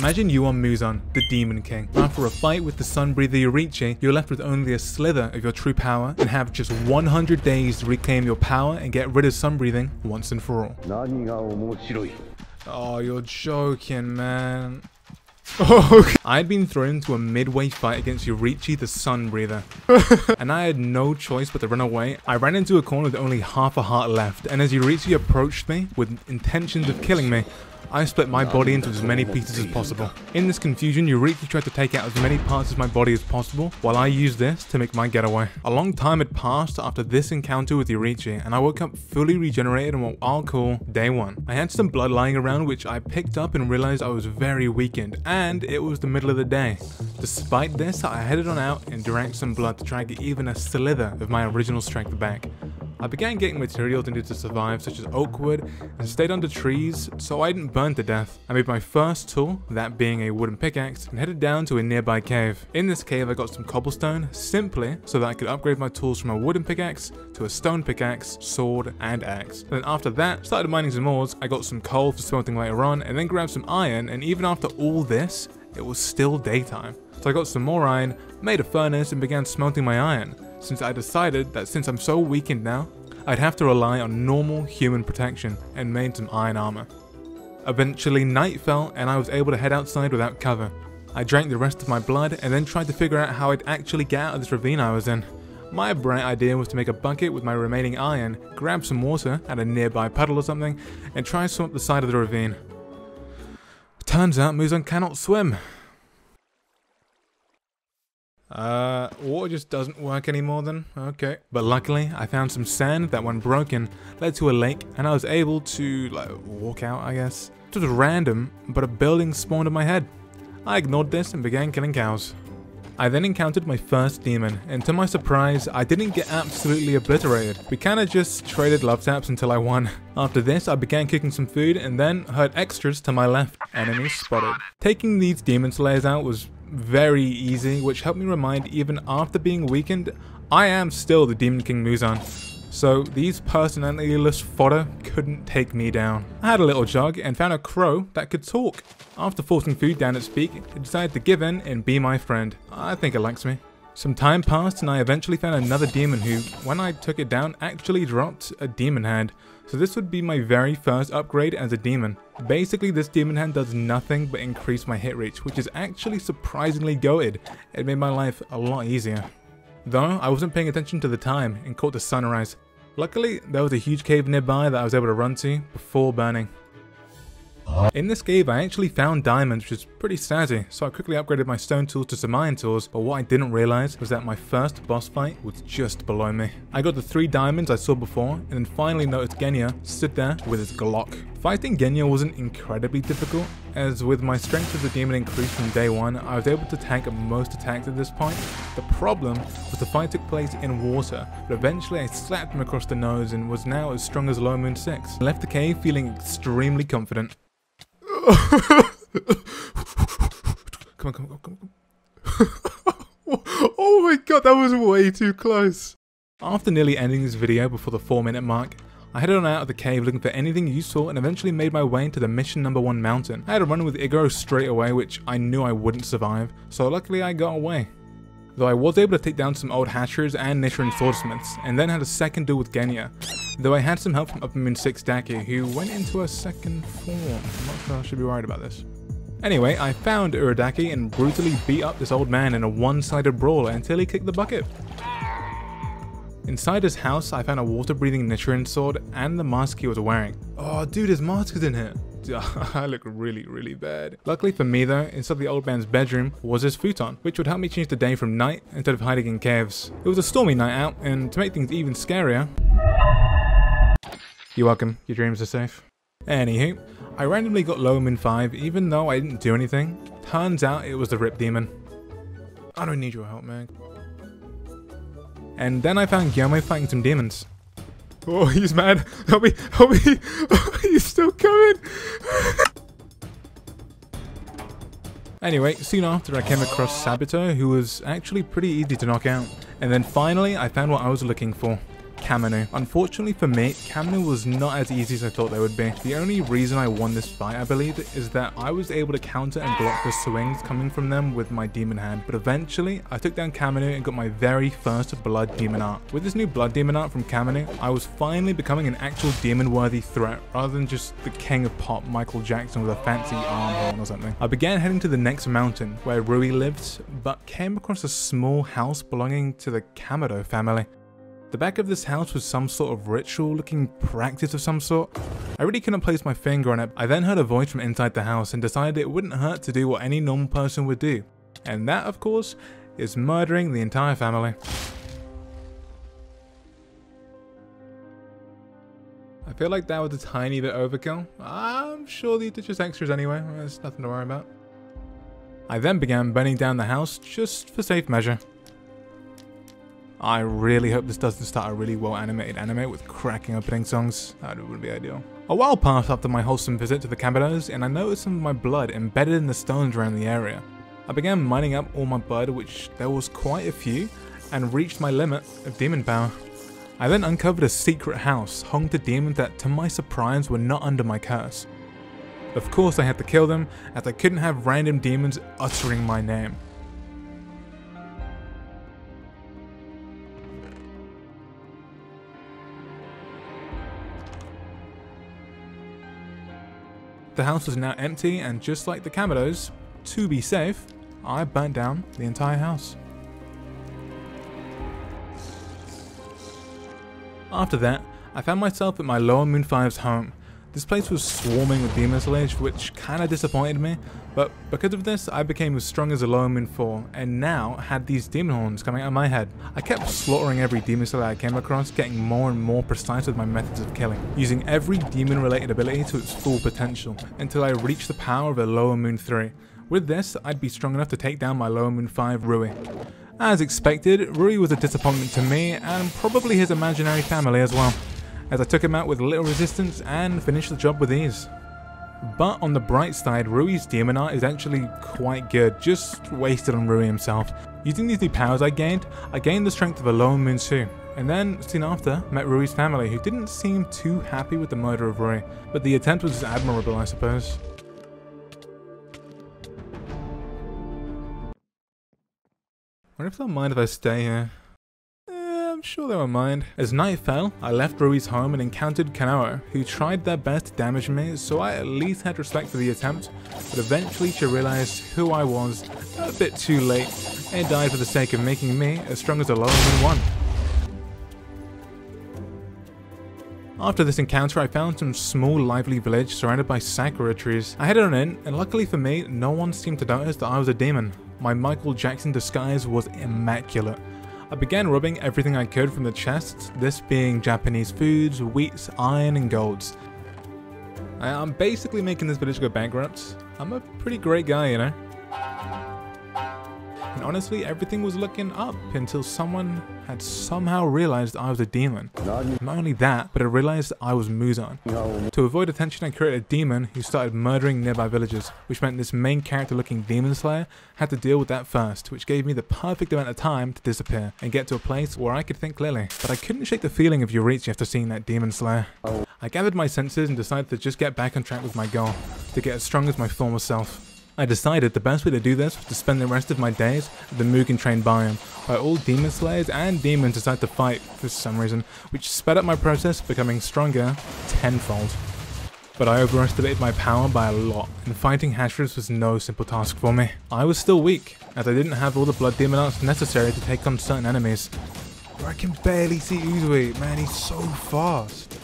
Imagine you are Muzan, the Demon King. After a fight with the Sun-breather Yoriichi, you're left with only a slither of your true power and have just 100 days to reclaim your power and get rid of sun-breathing once and for all. Oh, you're joking, man. Oh, I'd been thrown into a midway fight against Yoriichi the Sun-breather, and I had no choice but to run away. I ran into a corner with only half a heart left, and as Yoriichi approached me with intentions of killing me, I split my body into as many pieces as possible. In this confusion, Yoriichi tried to take out as many parts of my body as possible, while I used this to make my getaway. A long time had passed after this encounter with Yoriichi, and I woke up fully regenerated on what I'll call day one. I had some blood lying around which I picked up and realized I was very weakened, and it was the middle of the day. Despite this, I headed on out and drank some blood to try and get even a slither of my original strength back. I began getting materials needed to survive, such as oak wood, and stayed under trees so I didn't burn to death. I made my first tool, that being a wooden pickaxe, and headed down to a nearby cave. In this cave I got some cobblestone, simply so that I could upgrade my tools from a wooden pickaxe to a stone pickaxe, sword, and axe. Then after that, started mining some ores. I got some coal for smelting later on, and then grabbed some iron, and even after all this, it was still daytime. So I got some more iron, made a furnace, and began smelting my iron, since I decided that since I'm so weakened now, I'd have to rely on normal human protection, and made some iron armor. Eventually night fell and I was able to head outside without cover. I drank the rest of my blood and then tried to figure out how I'd actually get out of this ravine I was in. My bright idea was to make a bucket with my remaining iron, grab some water at a nearby puddle or something, and try and swim up the side of the ravine. Turns out Muzan cannot swim. Water just doesn't work anymore then, okay. But luckily, I found some sand that when broken, led to a lake, and I was able to, like, walk out, I guess. It was random, but a building spawned in my head. I ignored this and began killing cows. I then encountered my first demon, and to my surprise, I didn't get absolutely obliterated. We kinda just traded love taps until I won. After this, I began kicking some food, and then heard extras to my left. Enemies spotted. Taking these demon slayers out was very easy, which helped me remind even after being weakened, I am still the Demon King Muzan. So these personality-less fodder couldn't take me down. I had a little jug and found a crow that could talk. After forcing food down its beak, it decided to give in and be my friend. I think it likes me. Some time passed and I eventually found another demon who, when I took it down, actually dropped a demon hand. So this would be my very first upgrade as a demon. Basically this demon hand does nothing but increase my hit reach, which is actually surprisingly goated. It made my life a lot easier. Though I wasn't paying attention to the time and caught the sunrise. Luckily there was a huge cave nearby that I was able to run to before burning. In this cave I actually found diamonds, which is pretty snazzy, so I quickly upgraded my stone tools to some iron tools, but what I didn't realize was that my first boss fight was just below me. I got the 3 diamonds I saw before, and then finally noticed Genya stood there with his Glock. Fighting Genya wasn't incredibly difficult, as with my strength as a demon increased from day 1, I was able to tank most attacks at this point. The problem was the fight took place in water, but eventually I slapped him across the nose and was now as strong as Low Moon 6. I left the cave feeling extremely confident. Come on. Oh my god, that was way too close. After nearly ending this video before the 4-minute mark, I headed on out of the cave looking for anything useful and eventually made my way into the mission number 1 mountain. I had a run with Igoro straight away, which I knew I wouldn't survive, so luckily I got away. Though I was able to take down some old hatchers and Nichiren swordsmiths, and then had a second duel with Genya. Though I had some help from Upper Moon 6 Daki, who went into a second form. I'm not sure I should be worried about this. Anyway, I found Uradaki and brutally beat up this old man in a one-sided brawl until he kicked the bucket. Inside his house, I found a water-breathing Nichiren sword and the mask he was wearing. Oh dude, his mask is in here. I look really bad. Luckily for me though, inside the old man's bedroom was his futon, which would help me change the day from night instead of hiding in caves. It was a stormy night out, and to make things even scarier, you're welcome, your dreams are safe. Anywho, I randomly got Low Moon 5 even though I didn't do anything. Turns out it was the Rip Demon. I don't need your help, man. And then I found Gyomei fighting some demons. Oh, he's mad. Help me. He's still coming. Anyway, soon after I came across Sabito, who was actually pretty easy to knock out. And then finally, I found what I was looking for. Kameno. Unfortunately for me, Kameno was not as easy as I thought they would be. The only reason I won this fight, I believe, is that I was able to counter and block the swings coming from them with my demon hand. But eventually, I took down Kameno and got my very first blood demon art. With this new blood demon art from Kameno, I was finally becoming an actual demon-worthy threat, rather than just the king of pop Michael Jackson with a fancy arm horn or something. I began heading to the next mountain, where Rui lived, but came across a small house belonging to the Kamado family. The back of this house was some sort of ritual looking practice of some sort. I really couldn't place my finger on it. I then heard a voice from inside the house and decided it wouldn't hurt to do what any normal person would do. And that, of course, is murdering the entire family. I feel like that was a tiny bit overkill. I'm sure these are just extras anyway, there's nothing to worry about. I then began burning down the house just for safe measure. I really hope this doesn't start a really well animated anime with cracking opening songs. That would be ideal. A while passed after my wholesome visit to the Kamados, and I noticed some of my blood embedded in the stones around the area. I began mining up all my blood, which there was quite a few, and reached my limit of demon power. I then uncovered a secret house hung to demons that, to my surprise, were not under my curse. Of course I had to kill them, as I couldn't have random demons uttering my name. The house was now empty, and just like the Kamados, to be safe, I burnt down the entire house. After that, I found myself at my Lower Moon 5's home. This place was swarming with Demon Slayers, which kinda disappointed me, but because of this, I became as strong as a Lower Moon 4, and now had these demon horns coming out of my head. I kept slaughtering every Demon Slayer I came across, getting more and more precise with my methods of killing, using every demon-related ability to its full potential, until I reached the power of a Lower Moon 3. With this, I'd be strong enough to take down my Lower Moon 5 Rui. As expected, Rui was a disappointment to me, and probably his imaginary family as well, as I took him out with little resistance and finished the job with ease. But on the bright side, Rui's demon art is actually quite good, just wasted on Rui himself. Using these new powers I gained the strength of a Lower Moon 2, and then soon after met Rui's family, who didn't seem too happy with the murder of Rui, but the attempt was admirable, I suppose. I wonder if they'll mind if I stay here. I'm sure they won't mind. As night fell, I left Rui's home and encountered Kanao, who tried their best to damage me, so I at least had respect for the attempt, but eventually she realized who I was a bit too late and died for the sake of making me as strong as a Lower Moon 1. After this encounter, I found some small lively village surrounded by sakura trees. I headed on in, and luckily for me, no one seemed to notice that I was a demon. My Michael Jackson disguise was immaculate. I began robbing everything I could from the chests, this being Japanese foods, wheats, iron and golds. I'm basically making this village go bankrupt. I'm a pretty great guy, you know. And honestly, everything was looking up until someone had somehow realized I was a demon. Not only that, but I realized I was Muzan. To avoid attention, I created a demon who started murdering nearby villagers, which meant this main character looking Demon Slayer had to deal with that first, which gave me the perfect amount of time to disappear and get to a place where I could think clearly. But I couldn't shake the feeling of Yoriichi after seeing that Demon Slayer. I gathered my senses and decided to just get back on track with my goal, to get as strong as my former self. I decided the best way to do this was to spend the rest of my days at the Mugen Train biome, where all Demon Slayers and demons decide to fight for some reason, which sped up my process, becoming stronger tenfold. But I overestimated my power by a lot, and fighting Hashirus was no simple task for me. I was still weak, as I didn't have all the blood demon arts necessary to take on certain enemies. I can barely see Uzui, man, he's so fast.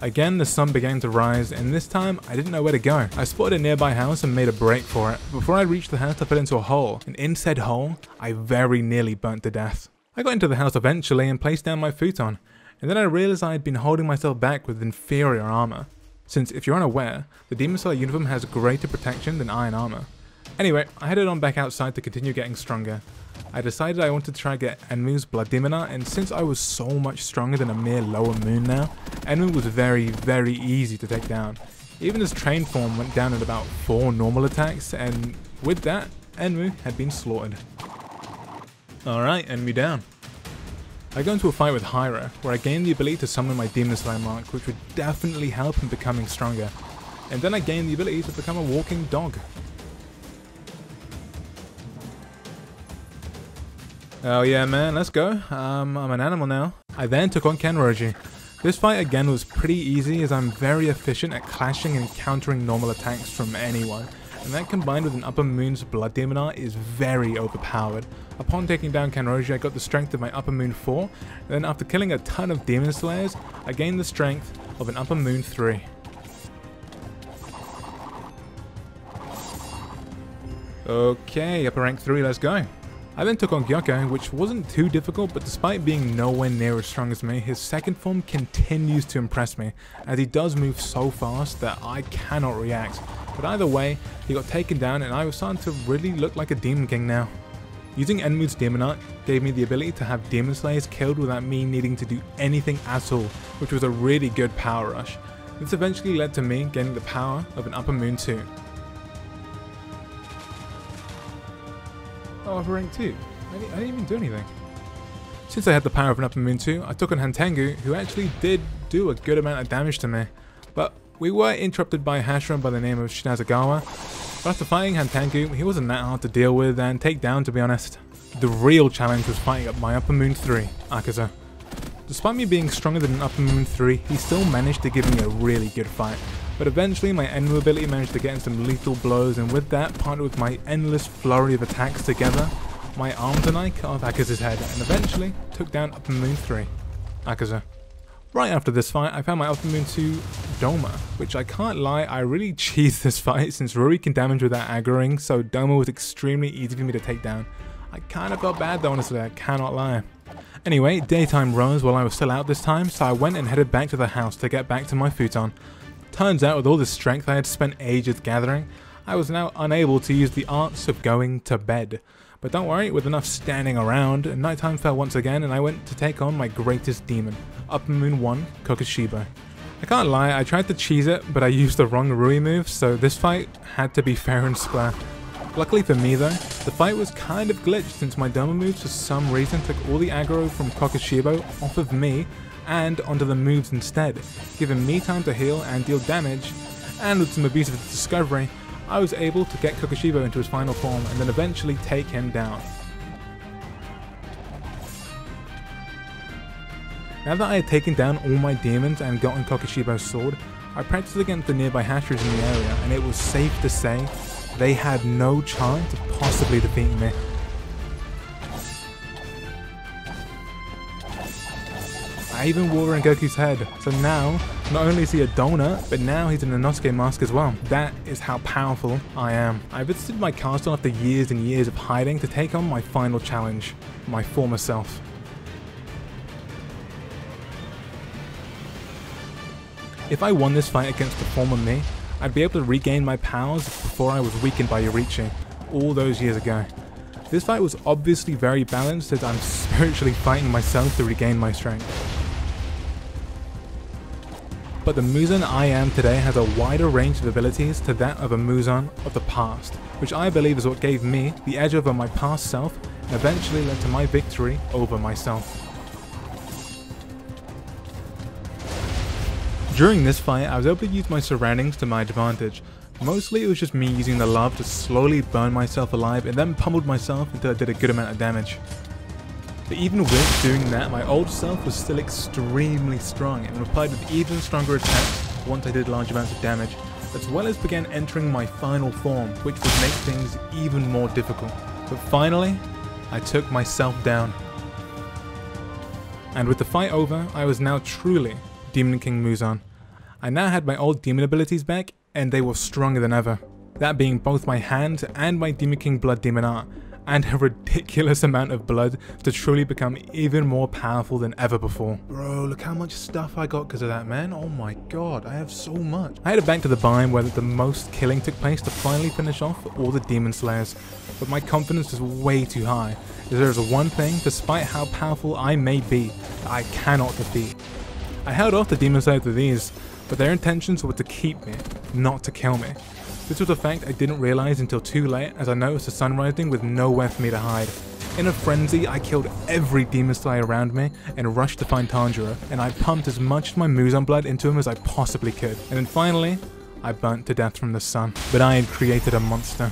Again, the sun began to rise, and this time I didn't know where to go. I spotted a nearby house and made a break for it. Before I reached the house, I fell into a hole, and in said hole, I very nearly burnt to death. I got into the house eventually and placed down my futon, and then I realized I had been holding myself back with inferior armor, since if you're unaware, the Demon Slayer uniform has greater protection than iron armor. Anyway, I headed on back outside to continue getting stronger. I decided I wanted to try get Enmu's blood demon art, and since I was so much stronger than a mere Lower Moon now, Enmu was very easy to take down. Even his train form went down at about 4 normal attacks, and with that, Enmu had been slaughtered. Alright, enemy down. I go into a fight with Hyra, where I gain the ability to summon my Demon Slayer mark, which would definitely help in becoming stronger. And then I gain the ability to become a walking dog. Oh yeah man, let's go. I'm an animal now. I then took on Kenroji. This fight again was pretty easy as I'm very efficient at clashing and countering normal attacks from anyone. And that combined with an Upper Moon's Blood Demon Art is very overpowered. Upon taking down Kenroji, I got the strength of my Upper Moon 4, and then after killing a ton of Demon Slayers, I gained the strength of an Upper Moon 3. Okay, Upper Rank 3, let's go. I then took on Gyutaro, which wasn't too difficult, but despite being nowhere near as strong as me, his second form continues to impress me, as he does move so fast that I cannot react. But either way, he got taken down and I was starting to really look like a Demon King now. Using Enmu's Demon Art gave me the ability to have Demon Slayers killed without me needing to do anything at all, which was a really good power rush. This eventually led to me gaining the power of an Upper Moon 2. Oh, Upper Rank 2. I didn't even do anything. Since I had the power of an Upper Moon 2, I took on Hantengu, who actually did do a good amount of damage to me. But we were interrupted by a Hashira by the name of Shinazugawa. But after fighting Hantengu, he wasn't that hard to deal with and take down, to be honest. The real challenge was fighting up my Upper Moon 3, Akaza. Despite me being stronger than an Upper Moon 3, he still managed to give me a really good fight. But eventually my Enmu ability managed to get in some lethal blows, and with that, partnered with my endless flurry of attacks together, my arms and I cut off Akaza's head, and eventually took down Upper Moon 3, Akaza. Right after this fight, I found my Upper Moon 2, Doma, which I can't lie, I really cheesed this fight since Rui can damage without aggroing, so Doma was extremely easy for me to take down. I kind of felt bad though, honestly, I cannot lie. Anyway, daytime rose while I was still out this time, so I went and headed back to the house to get back to my futon. Turns out with all the strength I had spent ages gathering, I was now unable to use the arts of going to bed. But don't worry, with enough standing around, nighttime fell once again and I went to take on my greatest demon, Upper Moon 1, Kokushibo. I can't lie, I tried to cheese it, but I used the wrong Rui move, so this fight had to be fair and square. Luckily for me though, the fight was kind of glitched since my Doma moves for some reason took all the aggro from Kokushibo off of me and onto the moves instead, giving me time to heal and deal damage, and with some abuse of the discovery, I was able to get Kokushibo into his final form and then eventually take him down. Now that I had taken down all my demons and gotten Kokushibo's sword, I practiced against the nearby Hashiras in the area, and it was safe to say they had no chance of possibly defeating me. I even wore in Goku's head, so now, not only is he a donut, but now he's in a Nosuke mask as well. That is how powerful I am. I visited my castle after years and years of hiding to take on my final challenge, my former self. If I won this fight against the former me, I'd be able to regain my powers before I was weakened by Yoriichi, all those years ago. This fight was obviously very balanced as I'm spiritually fighting myself to regain my strength. But the Muzan I am today has a wider range of abilities to that of a Muzan of the past, which I believe is what gave me the edge over my past self and eventually led to my victory over myself. During this fight, I was able to use my surroundings to my advantage. Mostly it was just me using the love to slowly burn myself alive and then pummeled myself until I did a good amount of damage. But even with doing that, my old self was still extremely strong and replied with even stronger attacks once I did large amounts of damage, as well as began entering my final form, which would make things even more difficult. But finally, I took myself down. And with the fight over, I was now truly Demon King Muzan. I now had my old demon abilities back, and they were stronger than ever. That being both my hand and my Demon King Blood Demon Art, and a ridiculous amount of blood to truly become even more powerful than ever before. Bro, look how much stuff I got because of that, man. Oh my god, I have so much. I headed back to the biome where the most killing took place to finally finish off all the Demon Slayers, but my confidence was way too high, as there is one thing, despite how powerful I may be, that I cannot defeat. I held off the Demon Slayers with these, but their intentions were to keep me, not to kill me. This was a fact I didn't realize until too late, as I noticed the sun rising with nowhere for me to hide. In a frenzy, I killed every Demon Slayer around me and rushed to find Tanjiro, and I pumped as much of my Muzan blood into him as I possibly could. And then finally, I burnt to death from the sun. But I had created a monster.